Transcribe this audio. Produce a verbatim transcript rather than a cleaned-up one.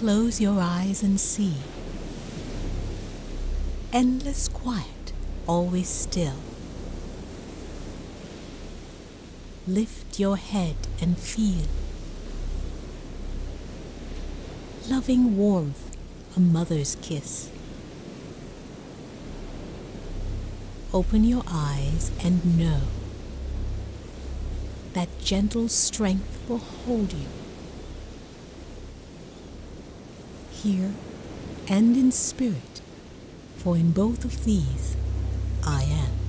close your eyes and see. Endless quiet, always still. Lift your head and feel. Loving warmth, a mother's kiss. Open your eyes and know that gentle strength will hold you. Here and in spirit, for in both of these I am.